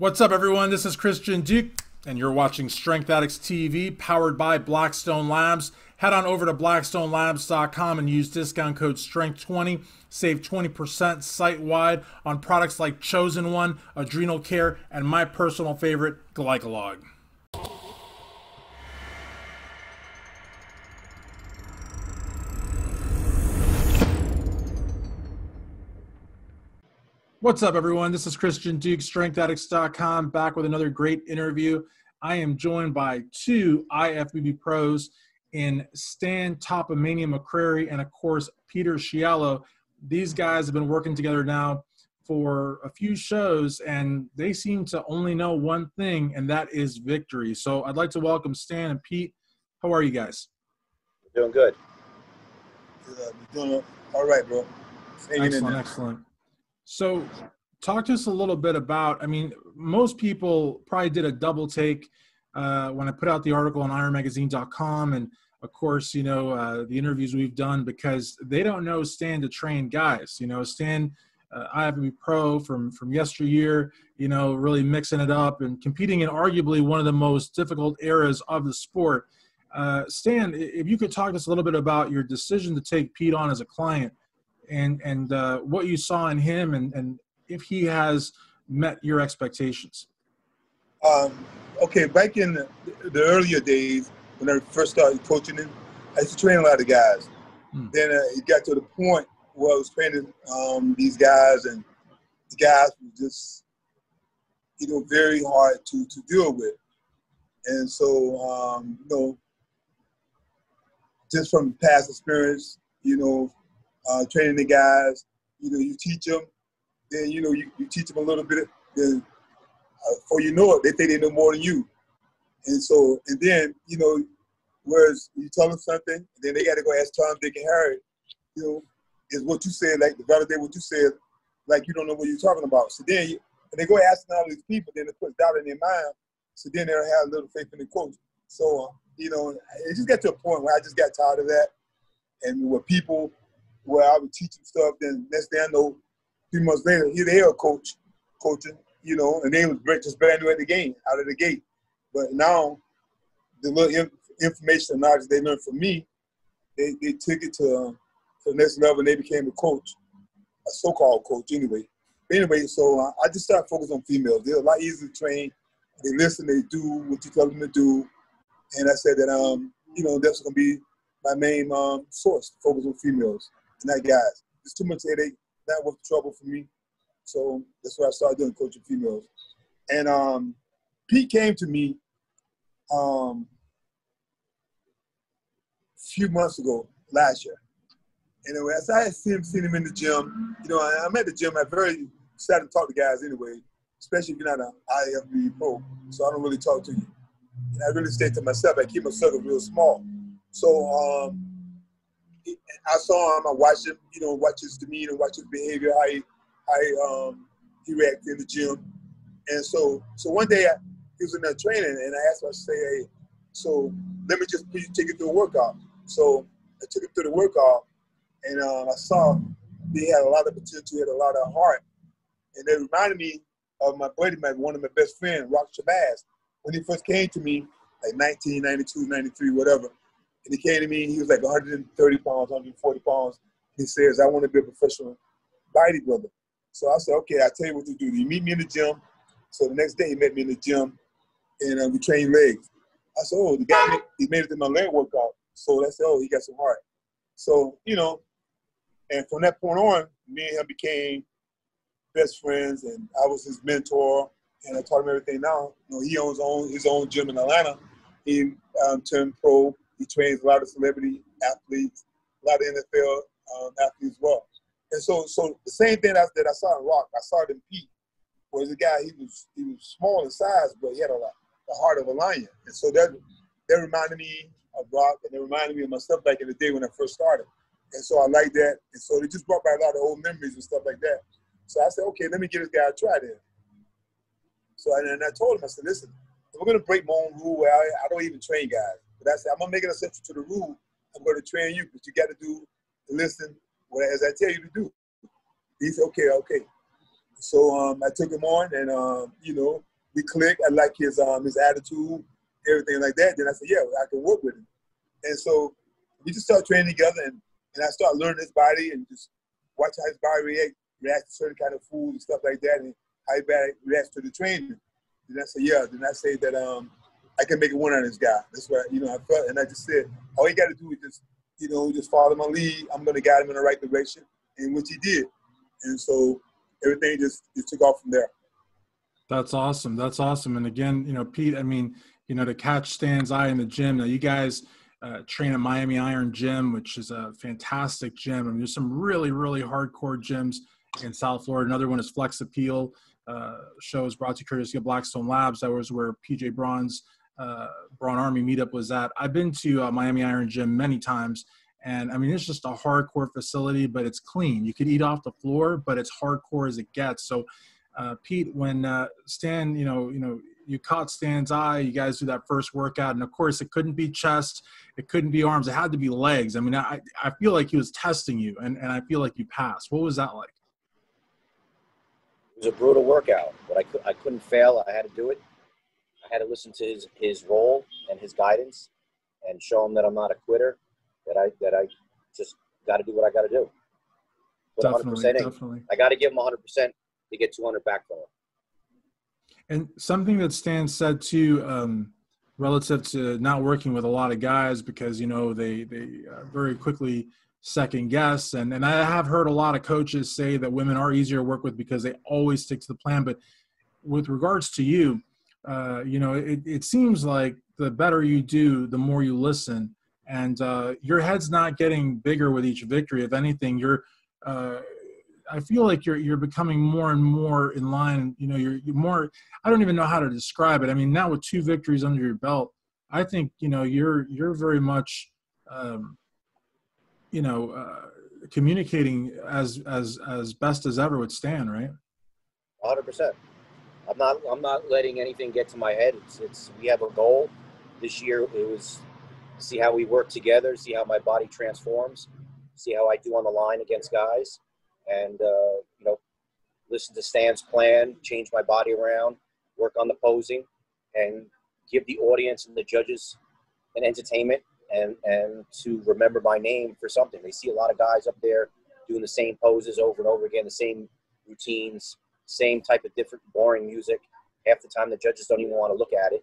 What's up, everyone? This is Christian Duque, and you're watching Strength Addicts TV, powered by Blackstone Labs. Head on over to blackstonelabs.com and use discount code STRENGTH20. Save 20% site-wide on products like Chosen One, Adrenal Care, and my personal favorite, Glycolog. What's up, everyone? This is Christian Duque, StrengthAddicts.com, back with another great interview. I am joined by two IFBB pros in Stan Topamania McCrary and, of course, Peter Sciallo. These guys have been working together now for a few shows, and they seem to only know one thing, and that is victory. So I'd like to welcome Stan and Pete. How are you guys? We're doing good. We're doing all right, bro. Excellent, excellent. So talk to us a little bit about, I mean, most people probably did a double take when I put out the article on IronMagazine.com and, of course, you know, the interviews we've done, because they don't know Stan to train guys. You know, Stan, IFBB pro from yesteryear, you know, really mixing it up and competing in arguably one of the most difficult eras of the sport. Stan, if you could talk to us a little bit about your decision to take Pete on as a client, and what you saw in him, and if he has met your expectations. Okay, back in the earlier days, when I first started coaching him, I used to train a lot of guys. Then it got to the point where I was training these guys, and the guys were just, you know, very hard to deal with. And so, you know, just from past experience, you know, training the guys, you know, you teach them, then, you know, you teach them a little bit, then before you know it, they think they know more than you. And so, and then, you know, whereas you tell them something, and then they got to go ask Tom, Dick, and Harry, you know, is what you said, like, validate what you said, like, you don't know what you're talking about. So then, and they go asking all these people, then it puts doubt in their mind, so then they'll have a little faith in the coach. So, you know, it just got to a point where I just got tired of that, and where people, where I would teach them stuff, then next thing I know, 3 months later, here they are coaching, you know, and they was just brand new at the game, out of the gate. But now, the little information and knowledge they learned from me, they took it to the next level, and they became a coach, a so-called coach anyway. But anyway, so I just started focusing on females. They're a lot easier to train. They listen, they do what you tell them to do. And I said that, you know, that's going to be my main source, focus on females. Not guys. It's too much headache, not worth the trouble for me. So that's what I started doing, coaching females. And Pete came to me a few months ago, last year. Anyway, as I had seen him in the gym, you know, I'm at the gym, I very sad to talk to guys anyway, especially if you're not an IFBB pro, so I don't really talk to you. And I really stay to myself, I keep my circle real small. So, I saw him, I watched him, you know, watch his demeanor, watch his behavior, how he reacted in the gym. And so one day he was in that training, and I asked him, I said, hey, so let me just take you through a workout. So I took him through the workout, and I saw he had a lot of potential, he had a lot of heart. And it reminded me of my buddy, one of my best friends, Rock Shabazz, when he first came to me, like 1992, 93, whatever. And he came to me, and he was like 130 pounds, 140 pounds. He says, I want to be a professional bodybuilder. So I said, okay, I'll tell you what to do. You meet me in the gym. So the next day he met me in the gym, and we trained legs. I said, oh, the guy, he made it to my leg workout. So I said, oh, he got some heart. So, you know, and from that point on, me and him became best friends, and I was his mentor, and I taught him everything now. You know, he owns his own gym in Atlanta. He turned pro. He trains a lot of celebrity athletes, a lot of NFL athletes as well. And so the same thing that I saw in Rock, I saw it in Pete, was a guy, he was small in size, but he had the heart of a lion. And so that reminded me of Rock, and it reminded me of myself back in the day when I first started. And so I liked that. And so it just brought back a lot of old memories and stuff like that. So I said, okay, let me give this guy a try then. So and I told him, I said, listen, we're going to break my own rule where I don't even train guys. But I said, I'm going to make an exception to the rule. I'm going to train you, but you got to do, listen, as I tell you to do. He said, okay. So I took him on, and, you know, we clicked. I like his attitude, everything like that. Then I said, yeah, I can work with him. And so we just started training together, and I started learning his body and just watch how his body reacts to certain kind of food and stuff like that, and how he reacts to the training. And I said, yeah. Then I said that I can make a win on this guy. That's what I felt. And I just said, all you got to do is just follow my lead. I'm going to guide him in the right direction, and which he did. And so everything just took off from there. That's awesome. That's awesome. And again, Pete, to catch Stan's eye in the gym. Now, you guys train at Miami Iron Gym, which is a fantastic gym. There's some really, really hardcore gyms in South Florida. Another one is Flex Appeal. Shows brought to you courtesy of Blackstone Labs. That was where PJ Bronze, Braun Army meetup was at. I've been to Miami Iron Gym many times, and it's just a hardcore facility, but it's clean. You could eat off the floor, but it's hardcore as it gets. So, Pete, when Stan, you caught Stan's eye, you guys do that first workout, and of course, it couldn't be chest, it couldn't be arms, it had to be legs. I feel like he was testing you, and I feel like you passed. What was that like? It was a brutal workout, but I couldn't fail. I had to do it. I had to listen to his role and his guidance, and show him that I'm not a quitter. That I just got to do what I got to do. Put 100% in. Definitely. I got to give him 100% to get 200 back from him. And something that Stan said too, relative to not working with a lot of guys, because they very quickly second guess. And I have heard a lot of coaches say that women are easier to work with because they always stick to the plan. But with regards to you, it seems like the better you do, the more you listen. And your head's not getting bigger with each victory. If anything, I feel like you're becoming more and more in line. You're more, I don't even know how to describe it. Now with 2 victories under your belt, I think, you're very much, communicating as best as ever with Stan, right? 100%. I'm not letting anything get to my head. We have a goal this year. It was see how we work together, see how my body transforms, see how I do on the line against guys, and listen to Stan's plan, change my body around, work on the posing, and give the audience and the judges an entertainment. And to remember my name for something. They see a lot of guys up there doing the same poses over and over again, the same routines, same type of different boring music. Half the time the judges don't even want to look at it.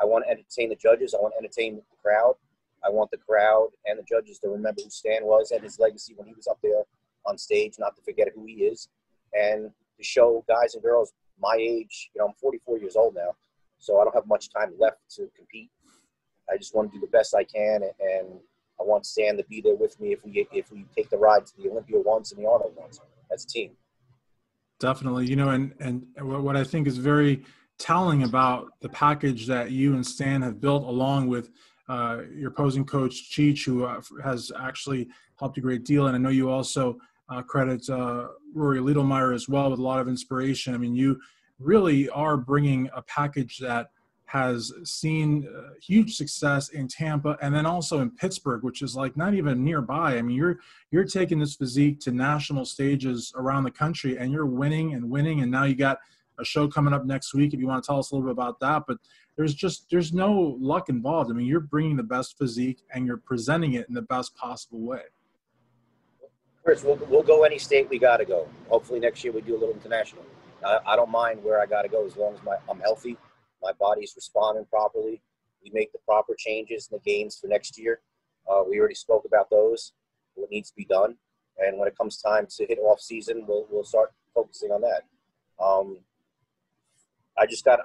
I want to entertain the judges. I want to entertain the crowd. I want the crowd and the judges to remember who Stan was and his legacy when he was up there on stage, not to forget who he is, and to show guys and girls my age. I'm 44 years old now, so I don't have much time left to compete. I just want to do the best I can, and I want Stan to be there with me if we take the ride to the Olympia once and the Arnold once as a team. Definitely. And what I think is very telling about the package that you and Stan have built, along with your posing coach, Cheech, who has actually helped a great deal. And I know you also credit Rory Liedelmeyer as well with a lot of inspiration. You really are bringing a package that has seen huge success in Tampa and then also in Pittsburgh, which is like not even nearby. You're taking this physique to national stages around the country, and you're winning and winning. And now you got a show coming up next week, if you want to tell us a little bit about that. But there's no luck involved. You're bringing the best physique and you're presenting it in the best possible way. Chris, we'll go any state we got to go. Hopefully next year we do a little international. I don't mind where I got to go as long as I'm healthy. My body's responding properly. We make the proper changes and the gains for next year. We already spoke about those, what needs to be done. And when it comes time to hit off season, we'll start focusing on that.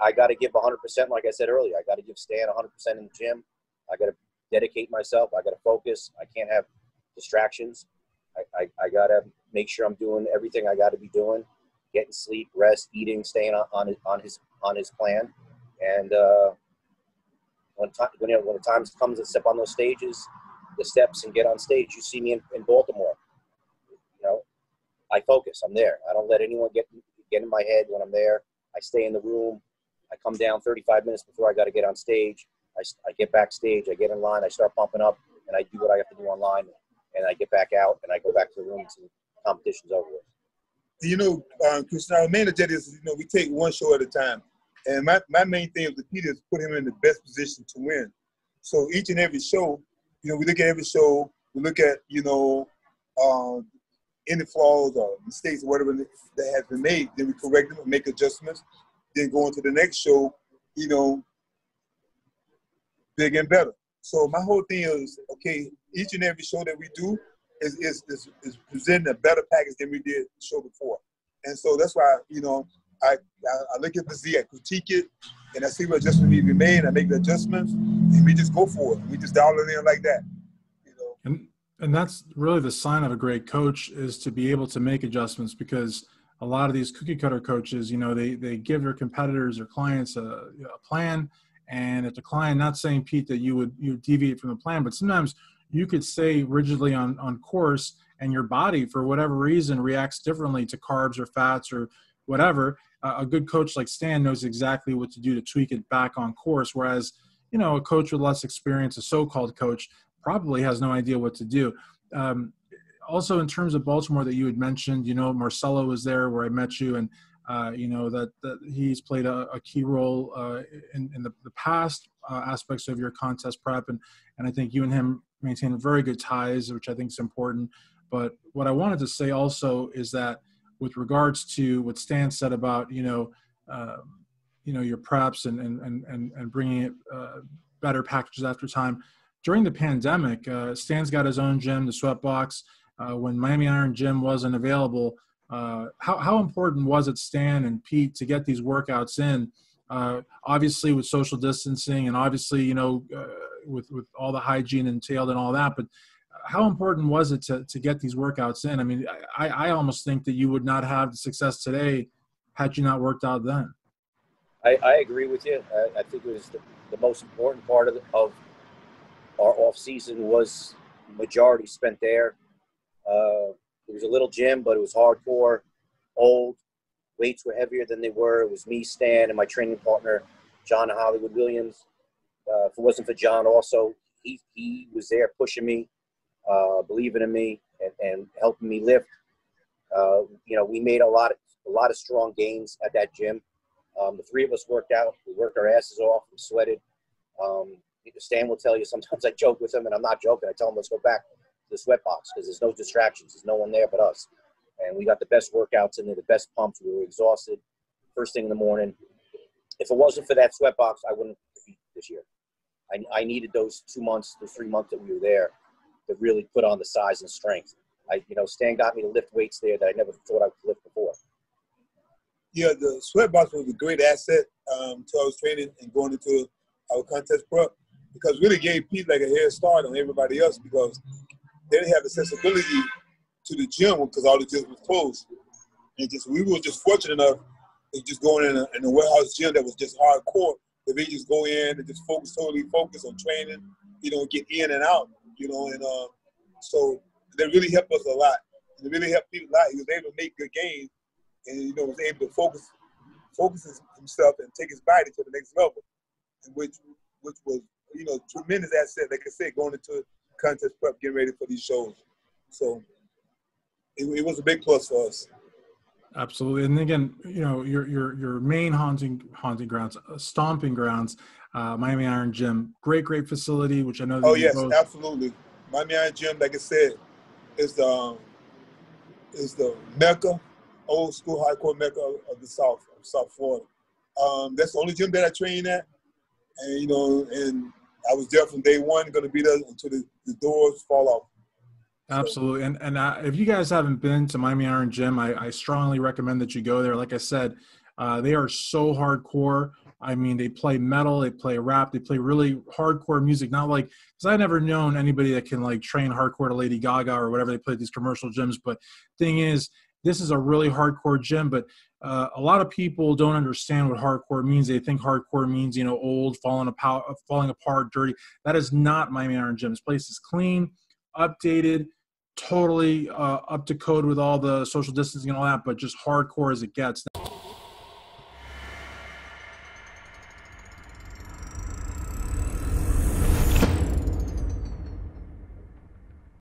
I got to give 100%, like I said earlier. I got to give Stan 100% in the gym. I got to dedicate myself. I got to focus. I can't have distractions. I got to make sure I'm doing everything I got to be doing, getting sleep, rest, eating, staying on his plan. And when the time comes to step on those stages, the steps, and get on stage, you see me in Baltimore. I focus. I'm there. I don't let anyone get in my head when I'm there. I stay in the room. I come down 35 minutes before I got to get on stage. I get backstage. I get in line. I start pumping up, and I do what I have to do online, and I get back out, and I go back to the room until the competition's over with. you know, Christian, our manager is, you know, we take one show at a time. And my main thing with Peter is put him in the best position to win. So each and every show, you know, we look at every show, we look at, you know, any flaws or mistakes or whatever that has been made, then we correct them and make adjustments, then go into the next show, you know, big and better. So my whole thing is, okay, each and every show that we do is presenting a better package than we did the show before. And so that's why, you know, I look at the Z, I critique it, and I see what adjustments need to be made, I make the adjustments, and we just go for it. We just dial it in like that, you know. And that's really the sign of a great coach, is to be able to make adjustments, because a lot of these cookie cutter coaches, you know, they give their competitors or clients a plan, and if the client, not saying, Pete, that you would deviate from the plan, but sometimes you could stay rigidly on course, and your body, for whatever reason, reacts differently to carbs or fats or whatever. A good coach like Stan knows exactly what to do to tweak it back on course, whereas, you know, a coach with less experience, a so-called coach, probably has no idea what to do. Also, in terms of Baltimore that you had mentioned, you know, Marcelo was there where I met you, and, you know, that he's played a key role in the past aspects of your contest prep, and I think you and him maintain very good ties, which I think is important. But what I wanted to say also is that with regards to what Stan said about, you know, your preps and bringing it better packages after time. During the pandemic, Stan's got his own gym, the Sweat Box. When Miami Iron Gym wasn't available, how important was it, Stan and Pete, to get these workouts in? Obviously, with social distancing, and obviously, you know, with all the hygiene entailed and all that, but how important was it to get these workouts in? I mean, I almost think that you would not have the success today had you not worked out then. I agree with you. I think it was the most important part of our off season was majority spent there. It was a little gym, but it was hardcore, old. Weights were heavier than they were. It was me, Stan, and my training partner, John Hollywood Williams. If it wasn't for John also, he was there pushing me. Believing in me and helping me lift. You know, we made a lot of strong gains at that gym. The three of us worked out. We worked our asses off. We sweated. Stan will tell you, sometimes I joke with him, and I'm not joking. I tell him, let's go back to the Sweat Box because there's no distractions. There's no one there but us. And we got the best workouts in there, the best pumps. We were exhausted first thing in the morning. If it wasn't for that Sweat Box, I wouldn't compete this year. I needed those 2 months, the 3 months that we were there, to really put on the size and strength. You know, Stan got me to lift weights there that I never thought I could lift before. Yeah, the Sweat Box was a great asset to our training and going into our contest prep, because really gave Pete like a head start on everybody else, because they didn't have accessibility to the gym because all the gyms were closed. And just we were just fortunate enough to just going in a warehouse gym that was just hardcore, that they just go in and just totally focus on training, you know, get in and out. You know, and so they really helped us a lot. They really helped people a lot. He was able to make good gains, and, you know, was able to focus himself and take his body to the next level, which was, you know, tremendous asset, like I said, going into contest prep, getting ready for these shows. So it was a big plus for us. Absolutely. And again, you know, your main haunting grounds, stomping grounds, Miami Iron Gym, great facility, which I know. That oh yes, both. Absolutely. Miami Iron Gym, like I said, is the mecca, old school hardcore mecca of the South, of South Florida. That's the only gym that I trained at, and you know, and I was there from day one, going to be there until the doors fall off. Absolutely. And if you guys haven't been to Miami Iron Gym, I strongly recommend that you go there. Like I said, they are so hardcore. I mean, they play metal, they play rap, they play really hardcore music. Not like, because I've never known anybody that can like train hardcore to Lady Gaga or whatever they play at these commercial gyms. But thing is, this is a really hardcore gym, but a lot of people don't understand what hardcore means. They think hardcore means, you know, old, falling apart, dirty. That is not Miami Iron Gym. This place is clean, updated, totally up to code with all the social distancing and all that, but just hardcore as it gets.